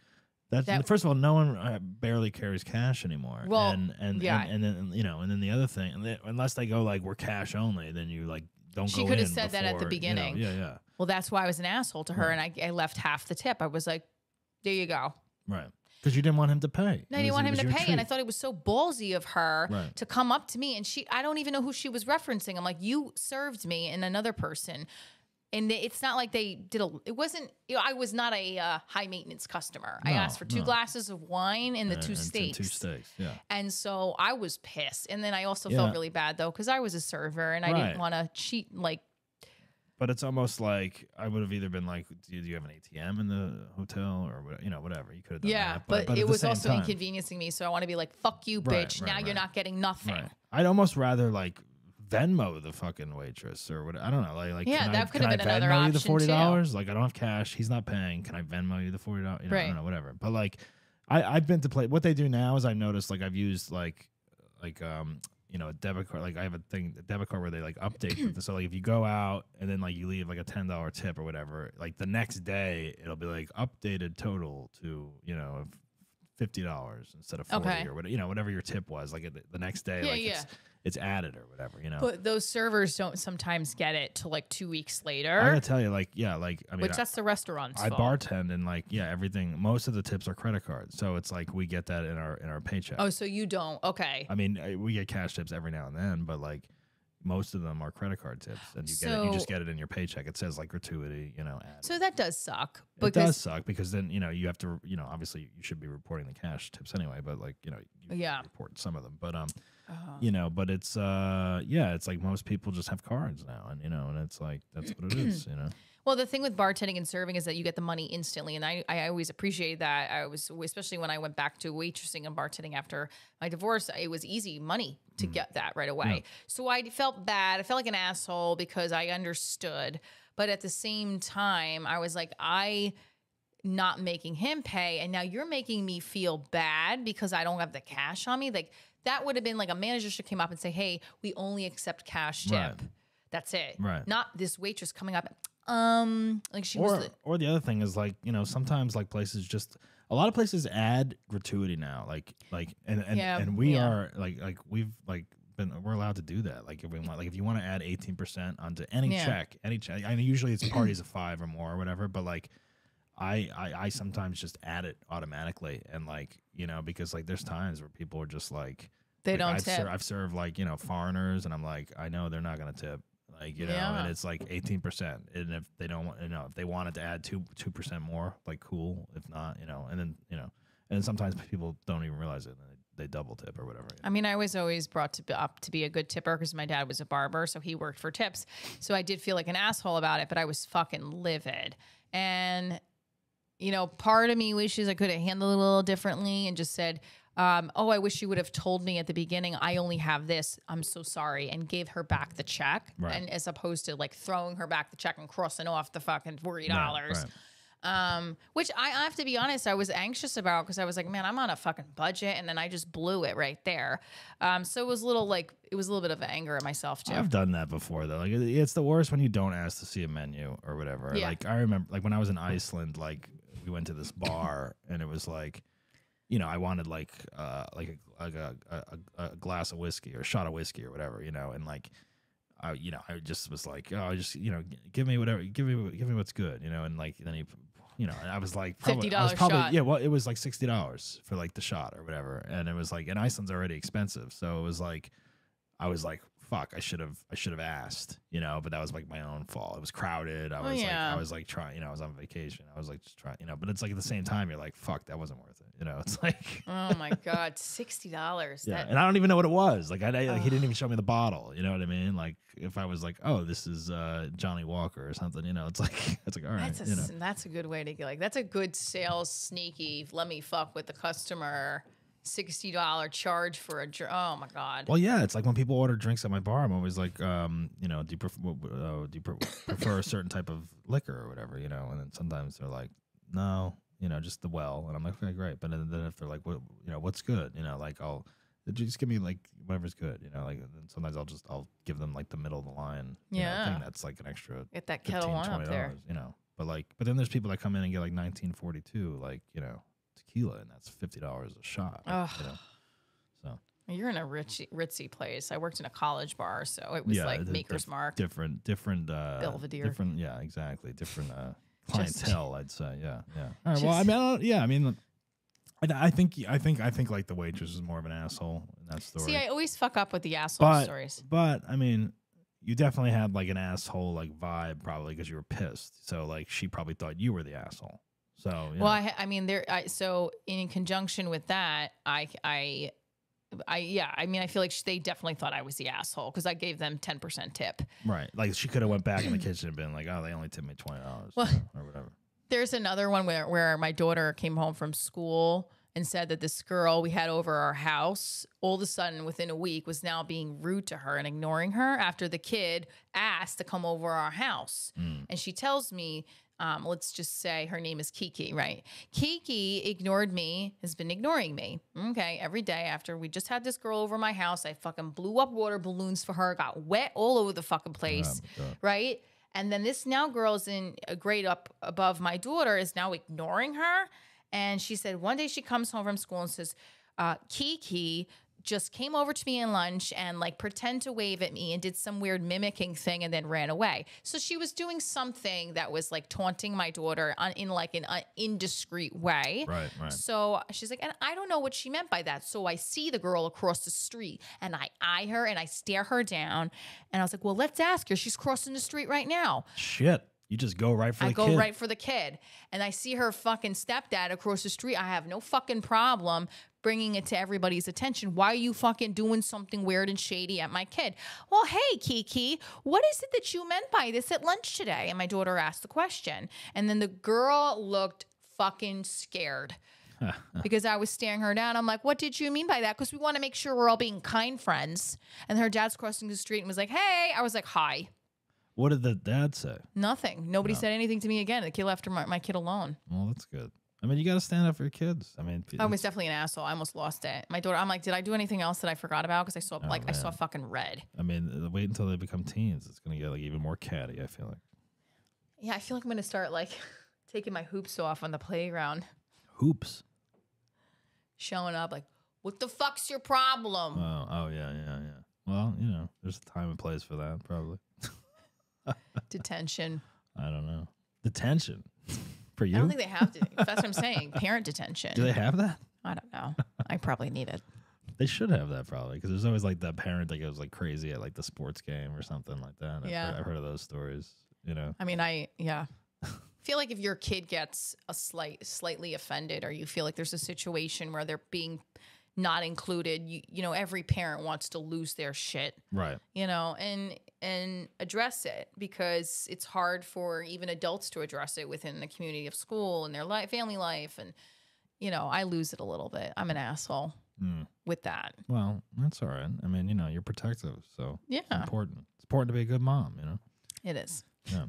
that's, that, first of all, no one barely carries cash anymore. Well, and, and, yeah. and, and then, you know, and then the other thing, and they, unless they go like, we're cash only, then you like, don't she go could have said before, that at the beginning. You know, yeah, yeah. Well, that's why I was an asshole to her, right. and I, I left half the tip. I was like, there you go. Right. Because you didn't want him to pay. No, I didn't was, want him to pay, treat. And I thought it was so ballsy of her right. to come up to me, and she I don't even know who she was referencing. I'm like, you served me and another person, and it's not like they did a, it wasn't, you know, I was not a uh, high-maintenance customer. No, I asked for two no. glasses of wine and the and, two and steaks. Two steaks, yeah. And so I was pissed, and then I also yeah. felt really bad, though, because I was a server, and right. I didn't want to cheat, like, but it's almost like I would have either been like, do you have an A T M in the hotel or, you know, whatever. You could have done yeah, that. But, but, but it was also time. inconveniencing me. So I want to be like, fuck you, bitch. Right, right, now right. you're not getting nothing. Right. I'd almost rather like Venmo the fucking waitress or what. I don't know. Like, like yeah, can that I, could can have I been Venmo another option you the forty dollars? Like, I don't have cash. He's not paying. Can I Venmo you the forty dollars? You know, right. I don't know, whatever. But like, I, I've been to play. What they do now is I've noticed like I've used like, like, um, you know, a debit card, like I have a thing, a debit card where they like update. So like if you go out and then like you leave like a ten dollar tip or whatever, like the next day it'll be like updated total to, you know, fifty dollars instead of forty okay. or whatever, you know, whatever your tip was, like the next day, yeah, like yeah. it's, it's added or whatever, you know. But those servers don't sometimes get it till like two weeks later. I'm gonna tell you, like, yeah, like I mean, which that's I, the restaurant's I fault. bartend and like, yeah, everything. Most of the tips are credit cards, so it's like we get that in our in our paycheck. Oh, so you don't? Okay. I mean, we get cash tips every now and then, but like most of them are credit card tips, and you so, get it, you just get it in your paycheck. It says like gratuity, you know. Added. So that does suck. It does suck because then you know you have to, you know, obviously you should be reporting the cash tips anyway, but like you know, you yeah, report some of them, but um. Uh-huh. You know, but it's, uh, yeah, it's like most people just have cards now and, you know, and it's like, that's what it is, you know? Well, the thing with bartending and serving is that you get the money instantly. And I, I always appreciated that. I was, especially when I went back to waitressing and bartending after my divorce, it was easy money to mm-hmm. get that right away. Yeah. So I felt bad. I felt like an asshole because I understood, but at the same time, I was like, I not making him pay. And now you're making me feel bad because I don't have the cash on me. Like, that would have been like a manager should came up and say, hey, we only accept cash tip. Right. That's it. Right. Not this waitress coming up. Um, like she or, was the or the other thing is like, you know, sometimes like places just a lot of places add gratuity now. Like like and and, yeah, and we yeah. are like like we've like been we're allowed to do that. Like if we want like if you want to add eighteen percent onto any yeah. check, any check. I mean usually it's parties of five or more or whatever, but like I, I I sometimes just add it automatically and like, you know, because like there's times where people are just like they like don't I've, tip. Ser I've served like, you know, foreigners and I'm like, I know they're not gonna tip. Like, you know, yeah. and it's like eighteen percent. And if they don't want you know, if they wanted to add two two percent more, like cool. If not, you know, and then you know and sometimes people don't even realize it. And they double tip or whatever. You know? I mean, I was always brought to be up to be a good tipper because my dad was a barber, so he worked for tips. So I did feel like an asshole about it, but I was fucking livid. And you know, part of me wishes I could have handled it a little differently and just said, um, oh, I wish you would have told me at the beginning, I only have this. I'm so sorry. And gave her back the check. Right. And as opposed to like throwing her back the check and crossing off the fucking forty dollars, right. um, which I, I have to be honest, I was anxious about because I was like, man, I'm on a fucking budget. And then I just blew it right there. Um, so it was a little like, it was a little bit of anger at myself too. I've done that before though. Like it's the worst when you don't ask to see a menu or whatever. Yeah. Like I remember like when I was in Iceland, like, we went to this bar and it was like, you know, I wanted like uh, like, a, like a, a, a glass of whiskey or a shot of whiskey or whatever, you know, and like, I, you know, I just was like, oh, just, you know, give me whatever, give me, give me what's good, you know, and like, then he, you know, and I was like, probably, fifty dollar I was probably, shot. Yeah, well, it was like sixty dollars for like the shot or whatever. And it was like, and Iceland's already expensive. So it was like, I was like, fuck, I should have, I should have asked, you know, but that was like my own fault. It was crowded. I was oh, yeah. like, I was like trying, you know, I was on vacation. I was like, just trying, you know, but it's like at the same time, you're like, fuck, that wasn't worth it. You know, it's like, oh my God, sixty dollars. Yeah. That... And I don't even know what it was. Like, I, I like, he didn't even show me the bottle. You know what I mean? Like if I was like, oh, this is uh, Johnny Walker or something, you know, it's like, it's like, all right. That's a, you know. That's a good way to get like, that's a good sales sneaky. Let me fuck with the customer. sixty dollar charge for a drink. Oh my God. Well, yeah, it's like when people order drinks at my bar, I'm always like, um, you know, do you, pref uh, do you pre prefer a certain type of liquor or whatever, you know? And then sometimes they're like, no, you know, just the well. And I'm like, okay, great. But then if they're like, what, you know, what's good? You know, like I'll just give me like whatever's good. You know, like and sometimes I'll just I'll give them like the middle of the line. Yeah, you know, thing that's like an extra. Get that kettle one up there. You know, but like, but then there's people that come in and get like nineteen forty-two, like you know, tequila, and that's fifty dollars a shot. Oh. You know? So. You're in a rich, ritzy place. I worked in a college bar, so it was yeah, like Maker's dif Mark. Different, different. Uh, Belvedere. Different, yeah, exactly. Different uh, clientele, I'd say. Yeah, yeah. All right, just, well, I mean, I yeah, I mean, I, I think, I think, I think, like the waitress is more of an asshole in that story. See, I always fuck up with the asshole but, stories. But I mean, you definitely had like an asshole like vibe, probably because you were pissed. So like, she probably thought you were the asshole. So yeah. Well, I, I mean, there. I, so in conjunction with that, I, I. I yeah, I mean, I feel like she, they definitely thought I was the asshole because I gave them ten percent tip. Right, like she could have went back in the kitchen and been like, "Oh, they only tipped me twenty dollars well, or whatever." There's another one where where my daughter came home from school and said that this girl we had over our house all of a sudden within a week was now being rude to her and ignoring her after the kid asked to come over our house, mm. and she tells me. Um, let's just say her name is Kiki, right? Kiki ignored me, has been ignoring me. Okay, every day after we just had this girl over my house, I fucking blew up water balloons for her, got wet all over the fucking place, yeah, right? And then this now girl's in a grade up above my daughter is now ignoring her. And she said one day she comes home from school and says, uh, Kiki just came over to me in lunch and like pretend to wave at me and did some weird mimicking thing and then ran away. So she was doing something that was like taunting my daughter on, in like an uh, indiscreet way. Right, right. So she's like, and I don't know what she meant by that. So I see the girl across the street and I eye her and I stare her down. And I was like, well, let's ask her. She's crossing the street right now. Shit. You just go right for the kid. I go right for the kid. And I see her fucking stepdad across the street. I have no fucking problem bringing it to everybody's attention. Why are you fucking doing something weird and shady at my kid? Well, hey, Kiki, what is it that you meant by this at lunch today? And my daughter asked the question. And then the girl looked fucking scared because I was staring her down. I'm like, what did you mean by that? Because we want to make sure we're all being kind friends. And her dad's crossing the street and was like, hey. I was like, hi. What did the dad say? Nothing. Nobody no. said anything to me again. The kid left my, my kid alone. Well, that's good. I mean, you got to stand up for your kids. I mean, I was definitely an asshole. I almost lost it. My daughter, I'm like, did I do anything else that I forgot about? Because I saw, oh, like, man. I saw fucking red. I mean, wait until they become teens. It's going to get like even more catty, I feel like. Yeah, I feel like I'm going to start like taking my hoops off on the playground. Hoops? Showing up like, what the fuck's your problem? Oh, oh yeah, yeah, yeah. Well, you know, there's a time and place for that, probably. Detention. I don't know. Detention for you? I don't think they have to. That's what I'm saying. Parent detention. Do they have that? I don't know. I probably need it. They should have that probably because there's always like that parent that goes like crazy at like the sports game or something like that. Yeah, I've heard, I've heard of those stories. You know. I mean, I yeah. I feel like if your kid gets a slight, slightly offended, or you feel like there's a situation where they're being not included, you, you know, every parent wants to lose their shit. Right. You know, and and address it because it's hard for even adults to address it within the community of school and their life, family life. And, you know, I lose it a little bit. I'm an asshole mm. with that. Well, that's all right. I mean, you know, you're protective. So yeah, it's important. It's important to be a good mom, you know? It is. Yeah.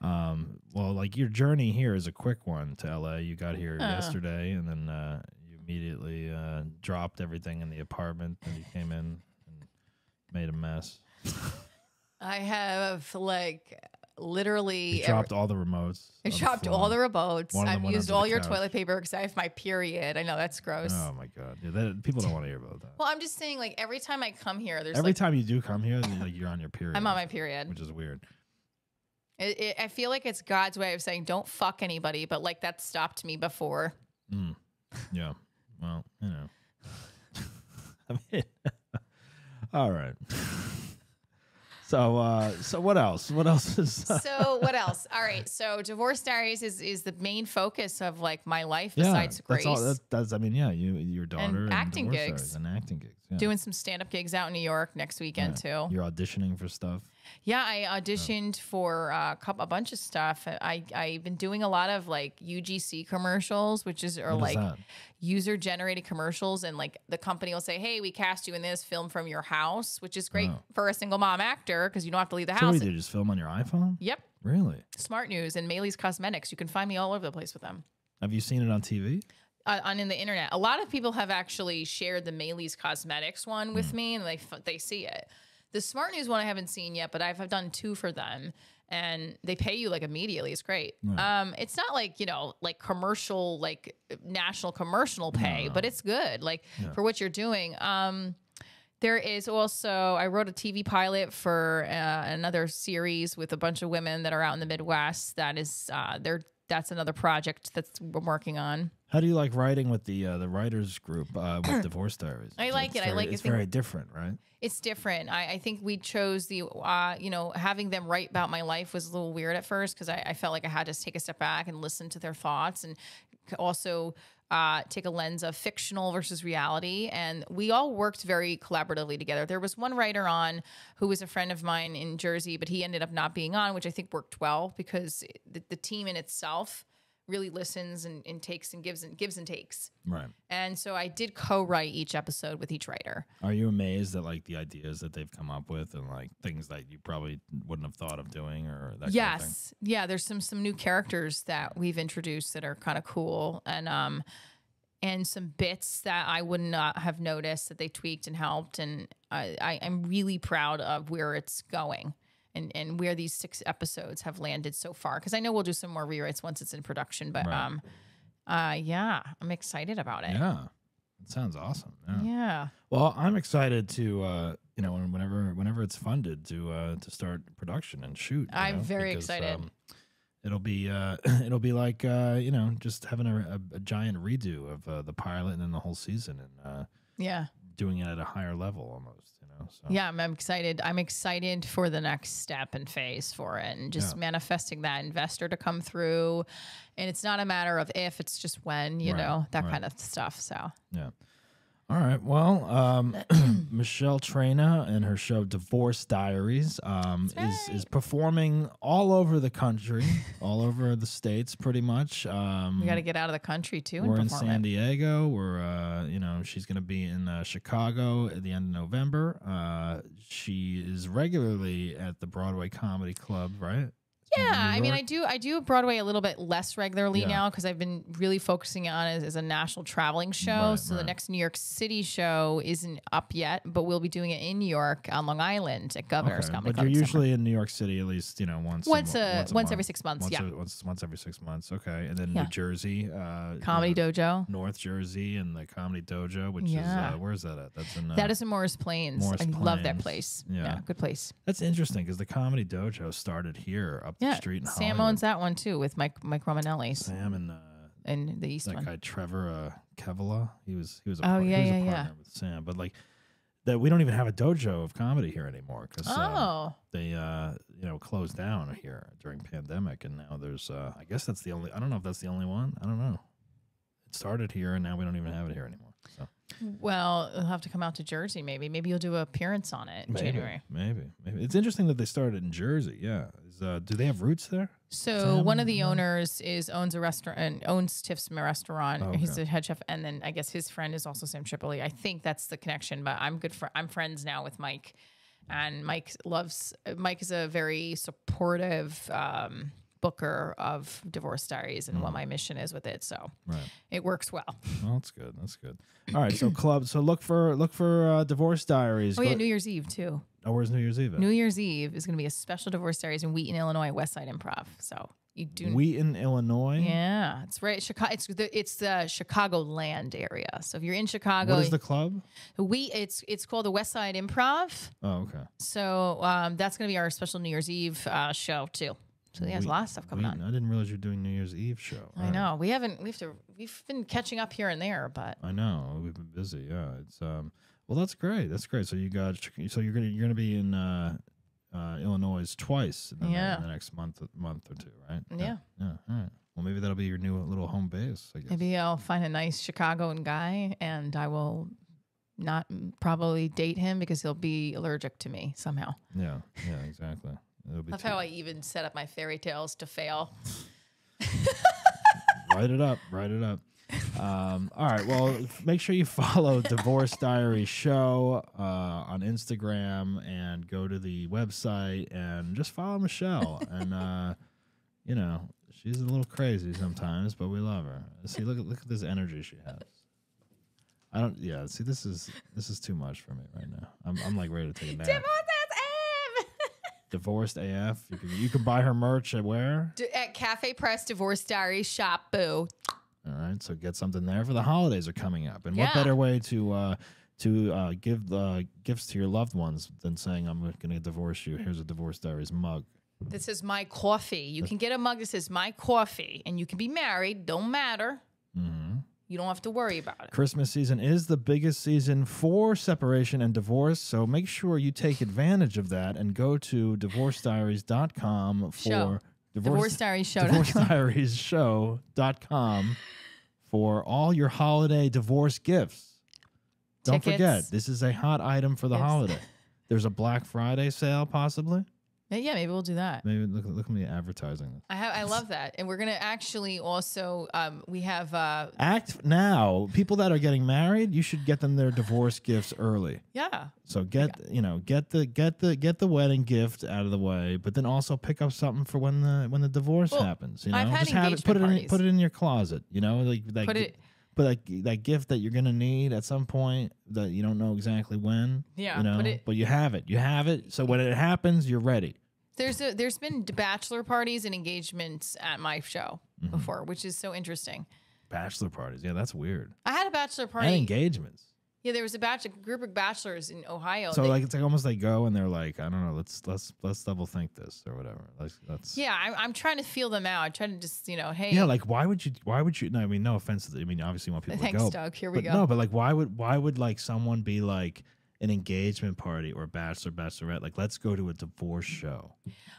Um, well, like your journey here is a quick one to L A. You got here uh. yesterday and then, uh, immediately uh, dropped everything in the apartment and you came in and made a mess. I have like literally... You dropped all the remotes. I dropped all the remotes. I've used all your toilet paper because I have my period. I know, that's gross. Oh my God. Yeah, that, people don't want to hear about that. Well, I'm just saying like every time I come here, there's Every like, time you do come here, like, you're on your period. I'm on my period. Which is weird. It, it, I feel like it's God's way of saying don't fuck anybody, but like that stopped me before. Mm. Yeah. Well, you know. I mean, all right. So, uh, so what else? What else is? So what else? All right. So, Divorce Diaries is is the main focus of like my life. Yeah, besides Grace, that's all, that's, that's. I mean, yeah, you, your daughter, and, and acting Divorce gigs, Diaries and acting gigs, yeah. Doing some stand up gigs out in New York next weekend yeah. too. You're auditioning for stuff. Yeah, I auditioned yeah. for uh, a couple, a bunch of stuff. I I've been doing a lot of like U G C commercials, which is or what like is user generated commercials, and like the company will say, "Hey, we cast you in this film from your house," which is great oh. for a single mom actor because you don't have to leave the so house. What do you do, just film on your iPhone? Yep. Really? Smart News and Mailey's Cosmetics. You can find me all over the place with them. Have you seen it on T V? Uh, on in the internet. A lot of people have actually shared the Mailey's Cosmetics one with mm. me, and they they see it. The Smart News one I haven't seen yet, but I've, I've done two for them, and they pay you like immediately. It's great. Yeah. Um, it's not like, you know, like commercial, like national commercial pay, no, no. but it's good. Like yeah. for what you're doing. Um, there is also, I wrote a T V pilot for uh, another series with a bunch of women that are out in the Midwest. That is, uh, they're, that's another project that's I'm working on. How do you like writing with the uh, the writers group uh, with Divorce Diaries? I like it's it. Very, I like it. It's very different, right? It's different. I, I think we chose the, uh, you know, having them write about my life was a little weird at first because I, I felt like I had to take a step back and listen to their thoughts and also uh, take a lens of fictional versus reality. And we all worked very collaboratively together. There was one writer on who was a friend of mine in Jersey, but he ended up not being on, which I think worked well because the, the team in itself really listens and, and takes and gives and gives and takes. Right. And so I did co-write each episode with each writer. Are you amazed at like the ideas that they've come up with and like things that you probably wouldn't have thought of doing or that yes. kind of thing? Yeah. There's some, some new characters that we've introduced that are kind of cool. And, um, and some bits that I would not have noticed that they tweaked and helped. And I, I I'm really proud of where it's going. And, and where these six episodes have landed so far. Because I know we'll do some more rewrites once it's in production. But right. um, uh, yeah, I'm excited about it. Yeah, it sounds awesome. Yeah. yeah. Well, I'm excited to, uh, you know, whenever whenever it's funded to uh, to start production and shoot. I'm know, very because, excited. Um, it'll be uh, it'll be like, uh, you know, just having a, a, a giant redo of uh, the pilot and then the whole season. And uh, yeah. doing it at a higher level almost. So. Yeah, I'm, I'm excited. I'm excited for the next step and phase for it and just yeah. manifesting that investor to come through. And it's not a matter of if, it's just when, you right. know, that right. kind of stuff. So, yeah. All right. Well, um, Michele Traina and her show Divorce Diaries um, right. is, is performing all over the country, all over the states, pretty much. Um, we got to get out of the country, too. We're and in San it. Diego. We're, uh, you know, she's going to be in uh, Chicago at the end of November. Uh, she is regularly at the Broadway Comedy Club, right? Yeah, I mean, I do I do Broadway a little bit less regularly yeah. now because I've been really focusing on it as, as a national traveling show. Right, so right. the next New York City show isn't up yet, but we'll be doing it in New York on Long Island at Governor's okay. Comedy Club. But you're usually in New York City at least, you know, once once a, a once, a once every six months. Once yeah, a, once once every six months. Okay, and then yeah. New Jersey, uh, Comedy you know, Dojo, North Jersey, and the Comedy Dojo, which yeah. is uh, where's that at? That's in uh, that is in Morris Plains. Morris I Plains. love that place. Yeah. yeah, good place. That's interesting because the Comedy Dojo started here up. Yeah, street in Sam Hollywood. owns that one too with Mike Mike Romanelli. Sam and uh, and the East that one. guy Trevor uh, Kevila. He was he was a, oh, part, yeah, he was yeah, a partner yeah. with Sam, but like that we don't even have a dojo of comedy here anymore because oh. uh, they uh, you know closed down here during pandemic, and now there's uh, I guess that's the only I don't know if that's the only one I don't know. It started here, and now we don't even have it here anymore. So. Well, you'll have to come out to Jersey, maybe. Maybe you'll do an appearance on it in maybe, January. Maybe, maybe. It's interesting that they started in Jersey. Yeah, is, uh, do they have roots there? So Sam? one of the owners is owns a restaurant and owns Tiff's restaurant. Oh, okay. He's the head chef, and then I guess his friend is also Sam Tripoli. I think that's the connection. But I'm good for I'm friends now with Mike, and Mike loves Mike is a very supportive. Um, booker of Divorce Diaries and mm. what my mission is with it, so right. it works well. Well, that's good. That's good. All right, so club. So look for look for uh, Divorce Diaries. Oh Go yeah, New Year's Eve too. Oh, where's New Year's Eve at? New Year's Eve is going to be a special Divorce Diaries in Wheaton, Illinois, West Side Improv. So you do Wheaton, Illinois. Yeah, it's right. Chicago. It's the it's the Chicagoland area. So if you're in Chicago, what is the club? We it's it's called the West Side Improv. Oh, okay. So um, that's going to be our special New Year's Eve uh, show too. So yeah, there's a lot of stuff coming Wheaton. on. I didn't realize you're doing New Year's Eve show. I right. know we haven't. We have to. We've been catching up here and there, but I know we've been busy. Yeah, it's um. Well, that's great. That's great. So you got. So you're gonna you're gonna be in uh, uh, Illinois twice. In the, yeah. In the next month month or two, right? Yeah. Yeah. yeah. All right. Well, maybe that'll be your new little home base. I guess. Maybe I'll find a nice Chicagoan guy, and I will not probably date him because he'll be allergic to me somehow. Yeah. Yeah. Exactly. That's how I even set up my fairy tales to fail. Write it up. Write it up. Um, all right. Well, make sure you follow Divorce Diary Show uh, on Instagram and go to the website and just follow Michele. And, uh, you know, She's a little crazy sometimes, but we love her. See, look at look at this energy she has. I don't. Yeah. See, this is this is too much for me right now. I'm I'm like ready to take a nap. Divorced A F. You can, you can buy her merch at where? D at Cafe Press, Divorce Diaries Shop. Boo. All right, so get something there for the holidays are coming up, and yeah. what better way to uh, to uh, give uh, gifts to your loved ones than saying I'm going to divorce you? Here's a Divorce Diaries mug. This is my coffee. You can get a mug that says my coffee, and you can be married. Don't matter. Mm-hmm. You don't have to worry about it. Christmas season is the biggest season for separation and divorce, so make sure you take advantage of that and go to divorce diaries dot com for Show. Divorce, Divorce Diaries Show dot com for all your holiday divorce gifts. Don't Tickets. forget, this is a hot item for the Gifts. holiday. There's a Black Friday sale, possibly. Yeah, maybe we'll do that. Maybe look, look at me advertising. I have, I love that, and we're gonna actually also um, we have uh, act now. People that are getting married, you should get them their divorce gifts early. Yeah. So get yeah. you know get the get the get the wedding gift out of the way, but then also pick up something for when the when the divorce well, happens. You know, I've had just have it put it parties. in put it in your closet. You know, like like put it. But like that gift that you're gonna need at some point that you don't know exactly when. Yeah, you know, but, it, but you have it. You have it. So when it happens, you're ready. There's a, there's been bachelor parties and engagements at my show mm-hmm. before, which is so interesting. Bachelor parties, yeah, that's weird. I had a bachelor party and engagements. Yeah, there was a batch a group of bachelors in Ohio. So they, like it's like almost like go and they're like, I don't know, let's let's let's double think this or whatever. Let's, let's yeah, I'm I'm trying to feel them out. I'm trying to just you know, hey. Yeah, like why would you? Why would you? No, I mean, no offense. I mean, obviously, you want people Thanks, to go. Thanks, Doug. Here we but go. No, but like, why would why would like someone be like an engagement party or bachelor bachelorette? Like, let's go to a divorce show.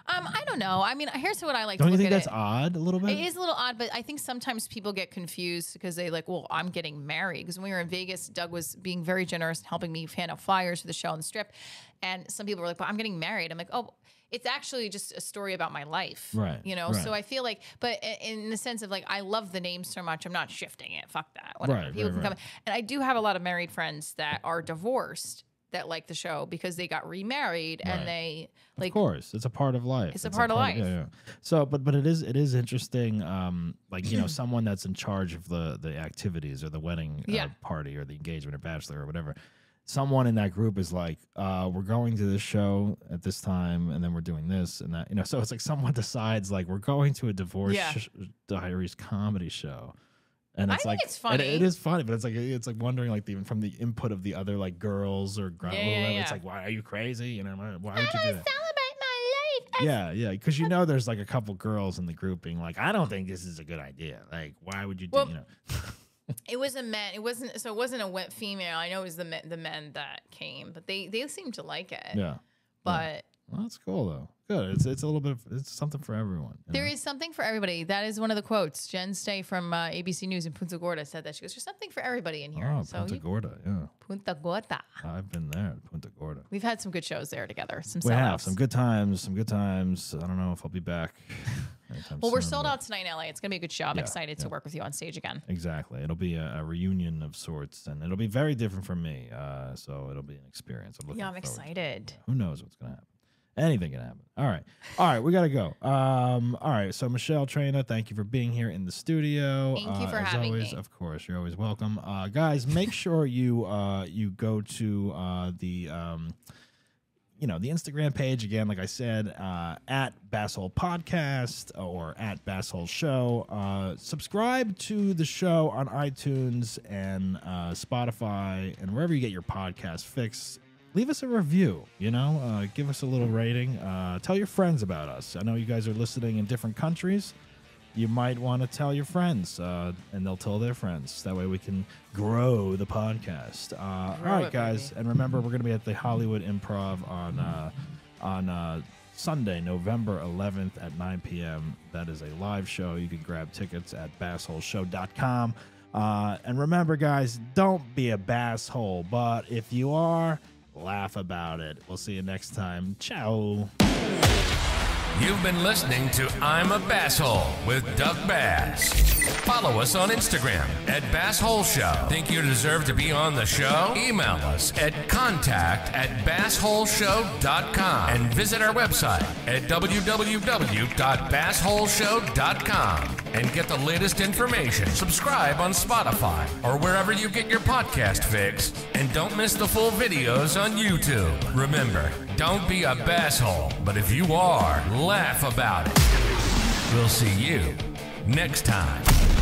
Um, I don't know. I mean, here's what I like. Don't to look you think at that's it. odd a little bit? It is a little odd, but I think sometimes people get confused because they like, well, I'm getting married. Because when we were in Vegas, Doug was being very generous and helping me hand out flyers for the show on the strip, and some people were like, "Well, I'm getting married." I'm like, "Oh, it's actually just a story about my life." Right. You know, right. so I feel like, but in the sense of like, I love the name so much. I'm not shifting it. Fuck that. Whatever. Right, people right, can come. Right. And I do have a lot of married friends that are divorced that like the show because they got remarried right. and they like, of course it's a part of life. It's, it's a part, a part of life. Yeah, yeah. So, but, but it is, it is interesting. Um, like, you know, someone that's in charge of the, the activities or the wedding yeah. uh, party or the engagement or bachelor or whatever. Someone in that group is like, uh, we're going to this show at this time, and then we're doing this and that, you know. So it's like someone decides, like, we're going to a Divorce yeah. Diaries comedy show, and it's I like think it's funny. And it, it is funny, but it's like it's like wondering, like, even from the input of the other like girls or girl, yeah, yeah, whatever, yeah. it's like, why are you crazy? You know, why would I you do that? Celebrate my life. I yeah, yeah, because you know, there's like a couple girls in the group being like, I don't think this is a good idea. Like, why would you do? Well, you know. It was a men. It wasn't so. It wasn't a wet female. I know it was the men, the men that came, but they they seemed to like it. Yeah, but yeah. Well, that's cool though. Good. It's it's a little bit of it's something for everyone. There know? is something for everybody. That is one of the quotes. Jen Stay from uh, A B C News in Punta Gorda said that she goes, "There's something for everybody in here." Oh, so Punta you, Gorda, yeah. Punta Gorda. I've been there, Punta Gorda. We've had some good shows there together. Some we have some good times. Some good times. I don't know if I'll be back. Well, soon. We're sold out tonight in L A. It's going to be a good show. I'm yeah, excited yeah. to work with you on stage again. Exactly. It'll be a, a reunion of sorts, and it'll be very different for me. Uh, so it'll be an experience. I'm looking yeah, I'm excited. Who knows what's going to happen? Anything can happen. All right. All right. We got to go. Um, all right. So, Michele Traina, thank you for being here in the studio. Thank uh, you for as having always, me. Of course. You're always welcome. Uh, guys, make sure you, uh, you go to uh, the... Um, You know, the Instagram page, again, like I said, uh, at Basshole Podcast or at Basshole Show. Uh, subscribe to the show on iTunes and uh, Spotify and wherever you get your podcast fix. Leave us a review, you know, uh, give us a little rating. Uh, tell your friends about us. I know you guys are listening in different countries. You might want to tell your friends, uh, and they'll tell their friends. That way we can grow the podcast. Uh, grow all right, guys. Baby. And remember, we're going to be at the Hollywood Improv on uh, on uh, Sunday, November eleventh at nine p m That is a live show. You can grab tickets at basshole show dot com. Uh, and remember, guys, don't be a basshole. But if you are, laugh about it. We'll see you next time. Ciao. You've been listening to I'm a Basshole with Doug Bass. Follow us on Instagram at Basshole Show. Think you deserve to be on the show? Email us at contact at Basshole Show dot com and visit our website at w w w dot Basshole Show dot com and get the latest information. Subscribe on Spotify or wherever you get your podcast fix, and don't miss the full videos on YouTube. Remember, don't be a basshole, but if you are, laugh about it. We'll see you next time.